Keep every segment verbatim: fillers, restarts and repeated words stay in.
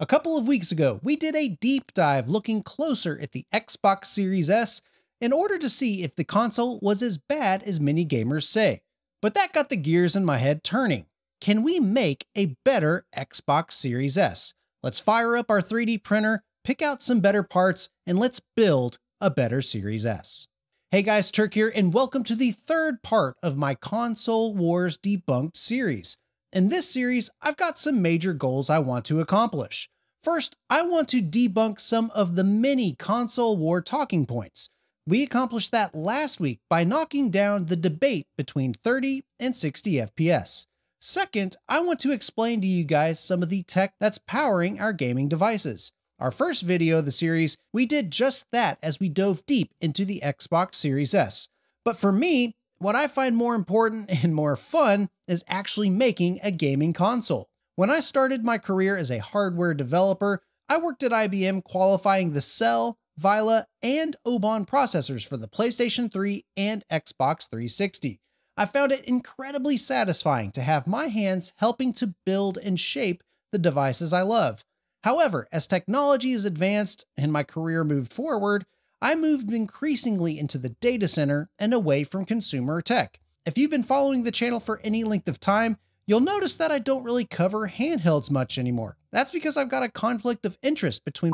A couple of weeks ago, we did a deep dive looking closer at the Xbox Series S in order to see if the console was as bad as many gamers say. But that got the gears in my head turning. Can we make a better Xbox Series S? Let's fire up our three D printer, pick out some better parts, and let's build a better Series S. Hey guys, Turk here, and welcome to the third part of my Console Wars Debunked series. In this series, I've got some major goals I want to accomplish. First, I want to debunk some of the many console war talking points. We accomplished that last week by knocking down the debate between thirty and sixty F P S. Second, I want to explain to you guys some of the tech that's powering our gaming devices. Our first video of the series, we did just that as we dove deep into the Xbox Series S. But for me, what I find more important and more fun is actually making a gaming console. When I started my career as a hardware developer, I worked at I B M qualifying the Cell, Vila, and Obon processors for the PlayStation three and Xbox three sixty. I found it incredibly satisfying to have my hands helping to build and shape the devices I love. However, as technology has advanced and my career moved forward, I moved increasingly into the data center and away from consumer tech. If you've been following the channel for any length of time, you'll notice that I don't really cover handhelds much anymore. That's because I've got a conflict of interest between.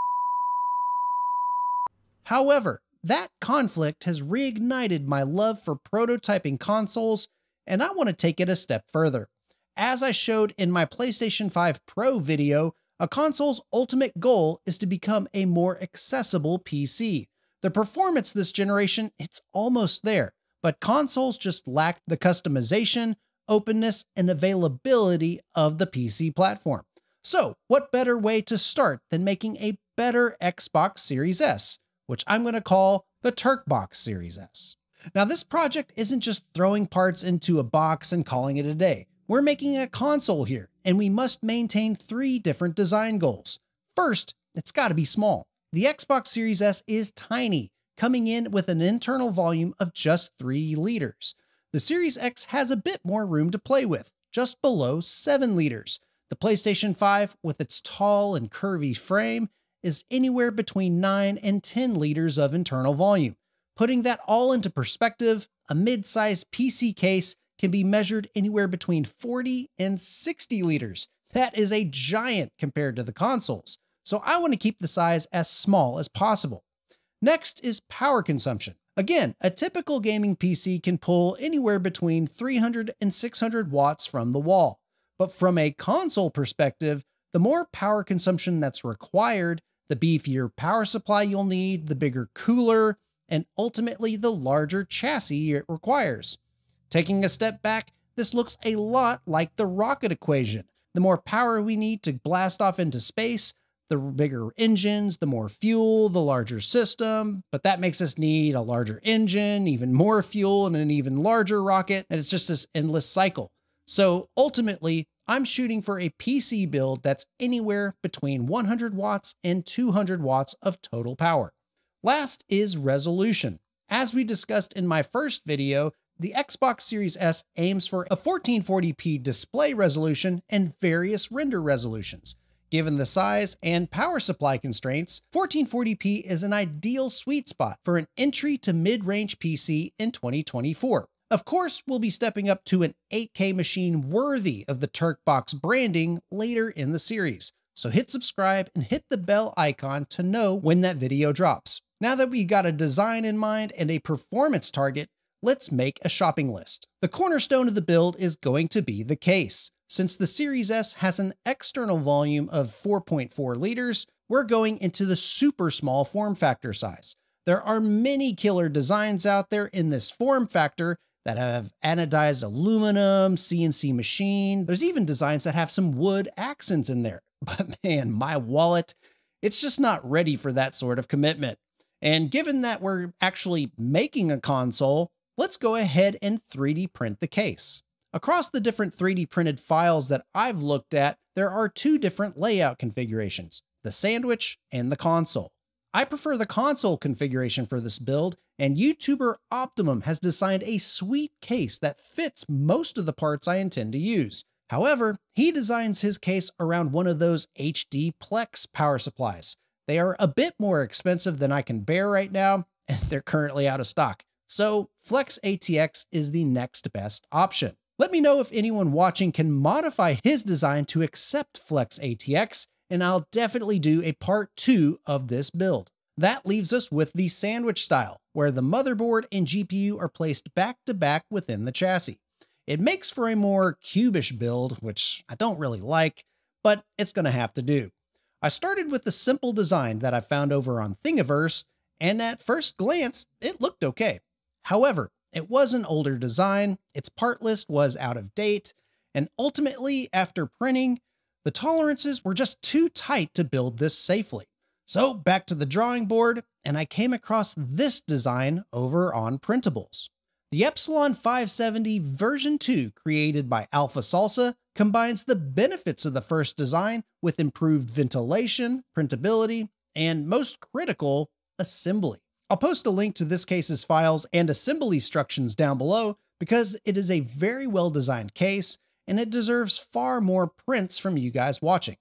However, that conflict has reignited my love for prototyping consoles, and I want to take it a step further. As I showed in my PlayStation five Pro video, a console's ultimate goal is to become a more accessible P C. The performance this generation, it's almost there, but consoles just lack the customization, openness, and availability of the P C platform. So what better way to start than making a better Xbox Series S, which I'm going to call the TurkBox Series S. Now this project isn't just throwing parts into a box and calling it a day. We're making a console here, and we must maintain three different design goals. First, it's got to be small. The Xbox Series S is tiny, coming in with an internal volume of just three liters. The Series X has a bit more room to play with, just below seven liters. The PlayStation five, with its tall and curvy frame, is anywhere between nine and ten liters of internal volume. Putting that all into perspective, a mid-size P C case can be measured anywhere between forty and sixty liters. That is a giant compared to the consoles. So I want to keep the size as small as possible. Next is power consumption. Again, a typical gaming P C can pull anywhere between three hundred and six hundred watts from the wall. But from a console perspective, the more power consumption that's required, the beefier power supply you'll need, the bigger cooler, and ultimately the larger chassis it requires. Taking a step back, this looks a lot like the rocket equation. The more power we need to blast off into space, the bigger engines, the more fuel, the larger system, but that makes us need a larger engine, even more fuel, and an even larger rocket, and it's just this endless cycle. So ultimately, I'm shooting for a P C build that's anywhere between one hundred watts and two hundred watts of total power. Last is resolution. As we discussed in my first video, the Xbox Series S aims for a fourteen forty p display resolution and various render resolutions. Given the size and power supply constraints, fourteen forty p is an ideal sweet spot for an entry to mid-range P C in twenty twenty-four. Of course, we'll be stepping up to an eight K machine worthy of the TurkBox branding later in the series. So hit subscribe and hit the bell icon to know when that video drops. Now that we got a design in mind and a performance target, let's make a shopping list. The cornerstone of the build is going to be the case. Since the Series S has an external volume of four point four liters, we're going into the super small form factor size. There are many killer designs out there in this form factor that have anodized aluminum, C N C machine. There's even designs that have some wood accents in there. But man, my wallet, it's just not ready for that sort of commitment. And given that we're actually making a console, let's go ahead and three D print the case. Across the different three D printed files that I've looked at, there are two different layout configurations, the sandwich and the console. I prefer the console configuration for this build, and YouTuber Optimum has designed a sweet case that fits most of the parts I intend to use. However, he designs his case around one of those H D Plex power supplies. They are a bit more expensive than I can bear right now, and they're currently out of stock. So Flex A T X is the next best option. Let me know if anyone watching can modify his design to accept Flex A T X, and I'll definitely do a part two of this build. That leaves us with the sandwich style, where the motherboard and G P U are placed back to back within the chassis. It makes for a more cubish build, which I don't really like, but it's gonna have to do. I started with the simple design that I found over on Thingiverse, and at first glance, it looked okay. However, it was an older design, its part list was out of date, and ultimately, after printing, the tolerances were just too tight to build this safely. So back to the drawing board, and I came across this design over on Printables. The Epsilon five seventy version two created by Alpha Salsa combines the benefits of the first design with improved ventilation, printability, and most critical, assembly. I'll post a link to this case's files and assembly instructions down below because it is a very well-designed case and it deserves far more prints from you guys watching.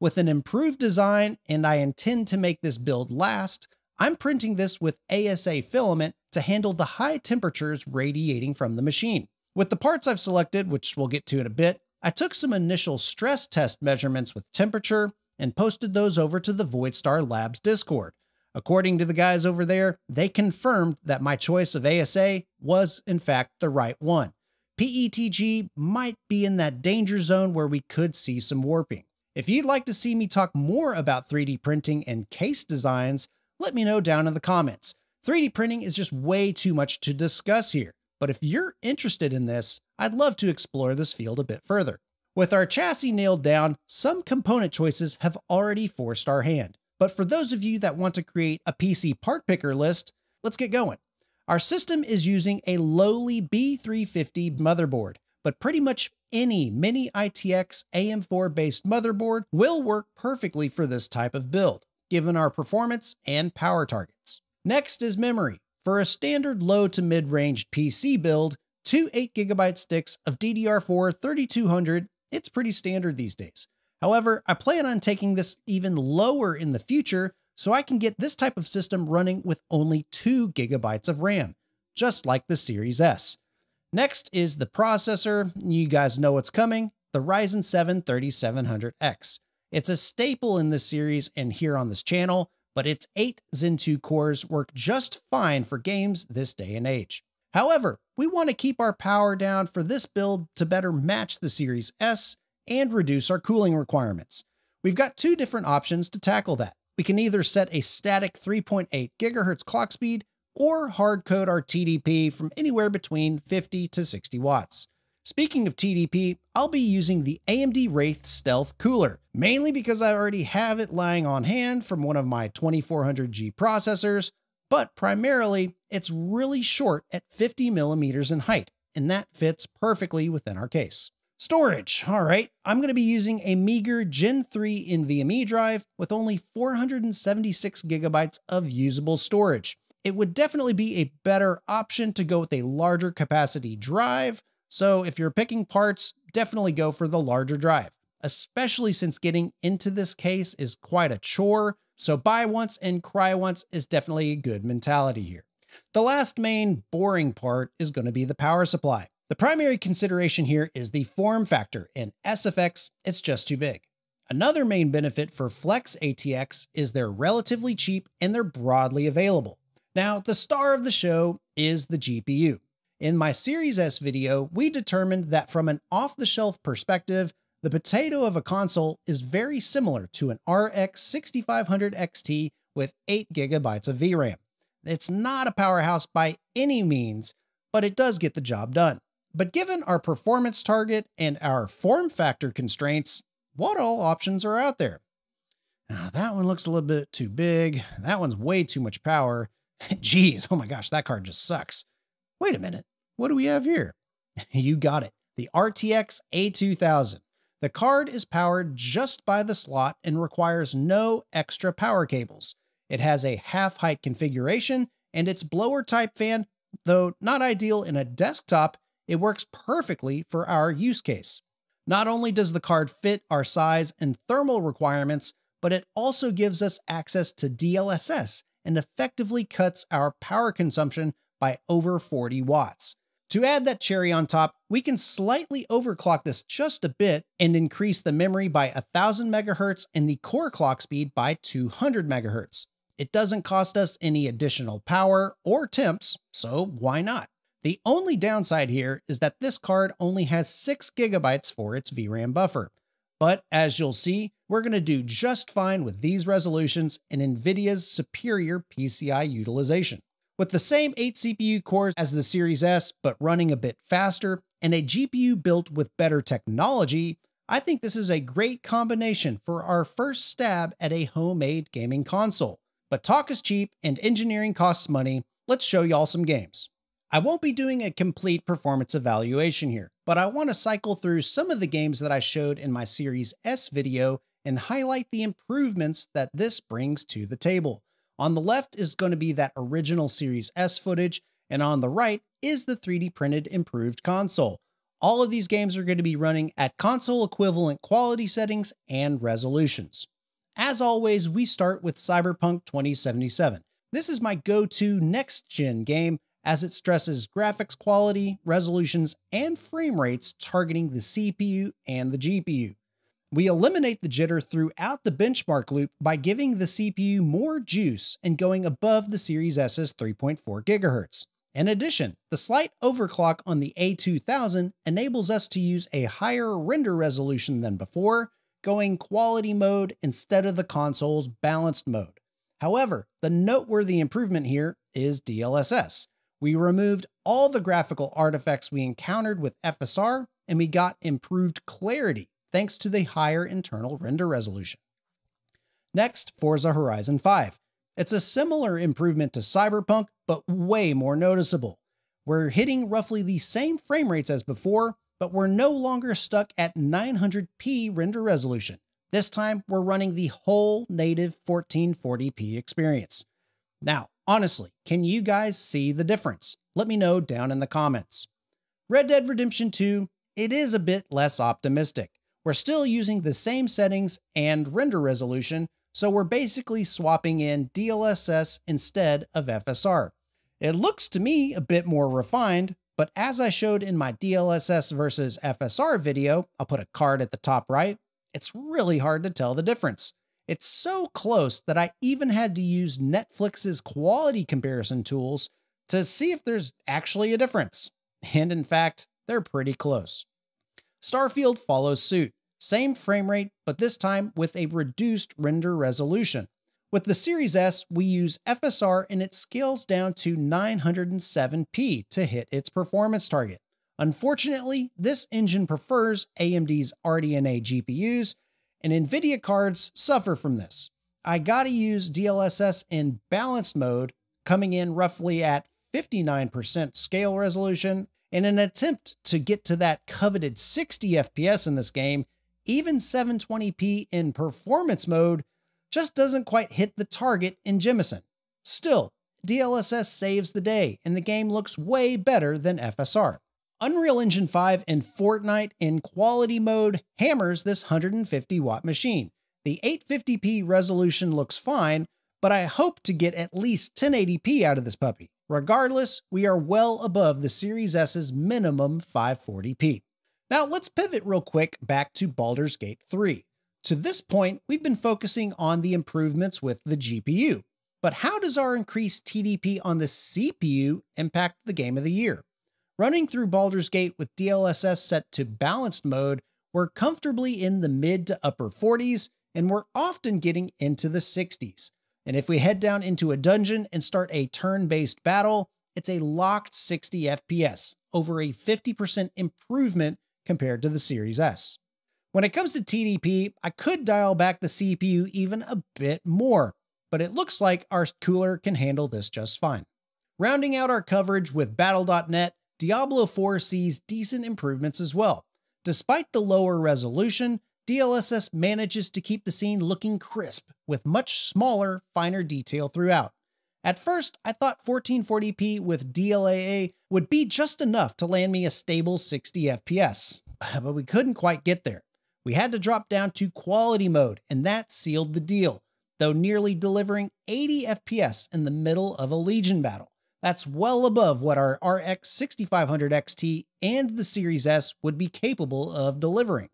With an improved design, and I intend to make this build last, I'm printing this with A S A filament to handle the high temperatures radiating from the machine. With the parts I've selected, which we'll get to in a bit, I took some initial stress test measurements with temperature and posted those over to the VoidStar Labs Discord. According to the guys over there, they confirmed that my choice of A S A was in fact the right one. P E T G might be in that danger zone where we could see some warping. If you'd like to see me talk more about three D printing and case designs, let me know down in the comments. three D printing is just way too much to discuss here, but if you're interested in this, I'd love to explore this field a bit further. With our chassis nailed down, some component choices have already forced our hand. But for those of you that want to create a P C part picker list, let's get going. Our system is using a lowly B three fifty motherboard, but pretty much any mini I T X A M four based motherboard will work perfectly for this type of build, given our performance and power targets. Next is memory. For a standard low to mid-range P C build, two eight gigabyte sticks of D D R four thirty-two hundred, it's pretty standard these days. However, I plan on taking this even lower in the future so I can get this type of system running with only two gigabytes of RAM, just like the Series S. Next is the processor. You guys know what's coming, the Ryzen seven thirty-seven hundred X. It's a staple in this series and here on this channel, but its eight Zen two cores work just fine for games this day and age. However, we want to keep our power down for this build to better match the Series S and reduce our cooling requirements. We've got two different options to tackle that. We can either set a static three point eight gigahertz clock speed or hard code our T D P from anywhere between fifty to sixty watts. Speaking of T D P, I'll be using the A M D Wraith Stealth Cooler, mainly because I already have it lying on hand from one of my twenty-four hundred G processors, but primarily it's really short at fifty millimeters in height, and that fits perfectly within our case. Storage, all right, I'm gonna be using a meager Gen three NVMe drive with only four hundred seventy-six gigabytes of usable storage. It would definitely be a better option to go with a larger capacity drive. So if you're picking parts, definitely go for the larger drive, especially since getting into this case is quite a chore. So buy once and cry once is definitely a good mentality here. The last main boring part is gonna be the power supply. The primary consideration here is the form factor, and S F X, it's just too big. Another main benefit for Flex A T X is they're relatively cheap and they're broadly available. Now, the star of the show is the G P U. In my Series S video, we determined that from an off-the-shelf perspective, the potato of a console is very similar to an R X sixty-five hundred X T with eight gigabytes of V RAM. It's not a powerhouse by any means, but it does get the job done. But given our performance target and our form factor constraints, what all options are out there? Now, that one looks a little bit too big. That one's way too much power. Geez, oh my gosh, that card just sucks. Wait a minute, what do we have here? You got it, the R T X A two thousand. The card is powered just by the slot and requires no extra power cables. It has a half height configuration and its blower type fan, though not ideal in a desktop, it works perfectly for our use case. Not only does the card fit our size and thermal requirements, but it also gives us access to D L S S and effectively cuts our power consumption by over forty watts. To add that cherry on top, we can slightly overclock this just a bit and increase the memory by one thousand megahertz and the core clock speed by two hundred megahertz. It doesn't cost us any additional power or temps, so why not? The only downside here is that this card only has six gigabytes for its V RAM buffer. But as you'll see, we're going to do just fine with these resolutions and NVIDIA's superior P C I utilization. With the same eight C P U cores as the Series S, but running a bit faster, and a G P U built with better technology, I think this is a great combination for our first stab at a homemade gaming console. But talk is cheap and engineering costs money. Let's show y'all some games. I won't be doing a complete performance evaluation here, but I want to cycle through some of the games that I showed in my Series S video and highlight the improvements that this brings to the table. On the left is going to be that original Series S footage, and on the right is the three D printed improved console. All of these games are going to be running at console equivalent quality settings and resolutions. As always, we start with Cyberpunk twenty seventy-seven. This is my go-to next-gen game as it stresses graphics quality, resolutions, and frame rates targeting the C P U and the G P U. We eliminate the jitter throughout the benchmark loop by giving the C P U more juice and going above the Series S's three point four gigahertz. In addition, the slight overclock on the A two thousand enables us to use a higher render resolution than before, going quality mode instead of the console's balanced mode. However, the noteworthy improvement here is D L S S. We removed all the graphical artifacts we encountered with F S R, and we got improved clarity, thanks to the higher internal render resolution. Next, Forza Horizon five. It's a similar improvement to Cyberpunk, but way more noticeable. We're hitting roughly the same frame rates as before, but we're no longer stuck at nine hundred p render resolution. This time, we're running the whole native fourteen forty p experience. Now, honestly, can you guys see the difference? Let me know down in the comments. Red Dead Redemption two, it is a bit less optimistic. We're still using the same settings and render resolution, so we're basically swapping in D L S S instead of F S R. It looks to me a bit more refined, but as I showed in my D L S S versus F S R video, I'll put a card at the top right, it's really hard to tell the difference. It's so close that I even had to use Netflix's quality comparison tools to see if there's actually a difference. And in fact, they're pretty close. Starfield follows suit. Same frame rate, but this time with a reduced render resolution. With the Series S, we use F S R and it scales down to nine hundred seven p to hit its performance target. Unfortunately, this engine prefers A M D's R D N A G P Us, and NVIDIA cards suffer from this. I gotta use D L S S in balanced mode, coming in roughly at fifty-nine percent scale resolution. In an attempt to get to that coveted sixty F P S in this game, even seven twenty p in performance mode just doesn't quite hit the target in Jemison. Still, D L S S saves the day, and the game looks way better than F S R. Unreal Engine five and Fortnite in quality mode hammers this one hundred fifty watt machine. The eight fifty p resolution looks fine, but I hope to get at least ten eighty p out of this puppy. Regardless, we are well above the Series S's minimum five forty p. Now let's pivot real quick back to Baldur's Gate three. To this point, we've been focusing on the improvements with the G P U, but how does our increased T D P on the C P U impact the game of the year? Running through Baldur's Gate with D L S S set to balanced mode, we're comfortably in the mid to upper forties, and we're often getting into the sixties. And if we head down into a dungeon and start a turn-based battle, it's a locked sixty F P S, over a fifty percent improvement compared to the Series S. When it comes to T D P, I could dial back the C P U even a bit more, but it looks like our cooler can handle this just fine. Rounding out our coverage with Battle dot net, Diablo four sees decent improvements as well. Despite the lower resolution, D L S S manages to keep the scene looking crisp with much smaller, finer detail throughout. At first, I thought fourteen forty p with D L A A would be just enough to land me a stable sixty F P S, but we couldn't quite get there. We had to drop down to quality mode, and that sealed the deal, though nearly delivering eighty F P S in the middle of a Legion battle. That's well above what our R X sixty-five hundred X T and the Series S would be capable of delivering.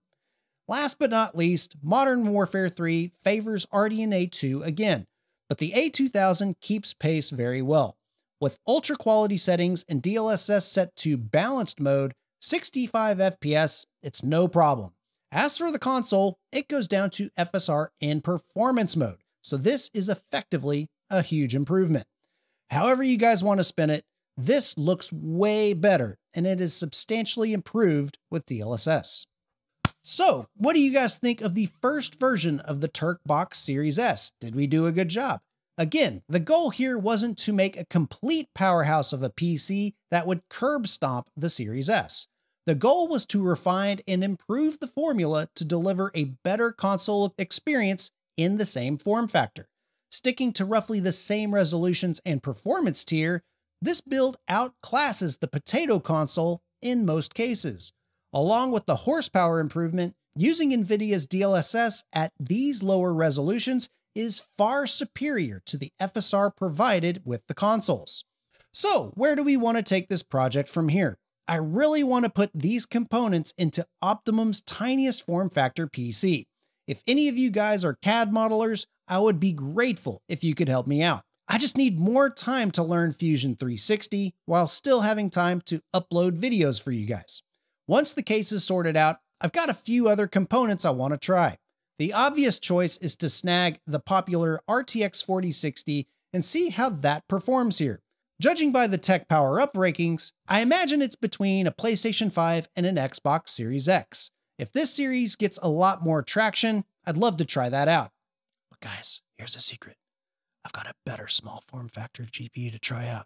Last but not least, Modern Warfare three favors R D N A two again, but the A two thousand keeps pace very well. With ultra quality settings and D L S S set to balanced mode, sixty-five F P S, it's no problem. As for the console, it goes down to F S R in performance mode, so this is effectively a huge improvement. However you guys want to spin it, this looks way better, and it is substantially improved with D L S S. So, what do you guys think of the first version of the TurkBox Series S? Did we do a good job? Again, the goal here wasn't to make a complete powerhouse of a P C that would curb stomp the Series S. The goal was to refine and improve the formula to deliver a better console experience in the same form factor. Sticking to roughly the same resolutions and performance tier, this build outclasses the potato console in most cases. Along with the horsepower improvement, using NVIDIA's D L S S at these lower resolutions is far superior to the F S R provided with the consoles. So where do we want to take this project from here? I really want to put these components into Optimum's tiniest form factor P C. If any of you guys are C A D modelers, I would be grateful if you could help me out. I just need more time to learn Fusion three sixty while still having time to upload videos for you guys. Once the case is sorted out, I've got a few other components I want to try. The obvious choice is to snag the popular R T X forty sixty and see how that performs here. Judging by the tech power-up rankings, I imagine it's between a PlayStation five and an Xbox Series X. If this series gets a lot more traction, I'd love to try that out. But guys, here's a secret. I've got a better small form factor G P U to try out.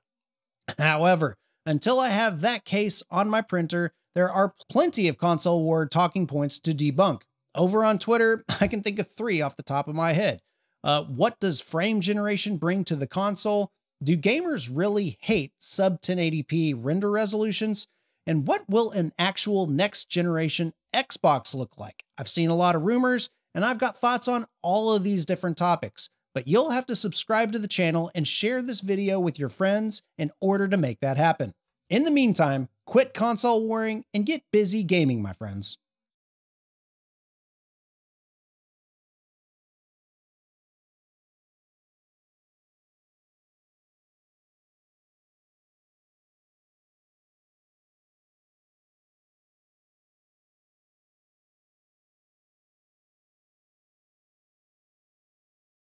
However, until I have that case on my printer, there are plenty of console war talking points to debunk. Over on Twitter, I can think of three off the top of my head. Uh, what does frame generation bring to the console? Do gamers really hate sub ten eighty p render resolutions? And what will an actual next generation Xbox look like? I've seen a lot of rumors, and I've got thoughts on all of these different topics, but you'll have to subscribe to the channel and share this video with your friends in order to make that happen. In the meantime, quit console warring and get busy gaming, my friends.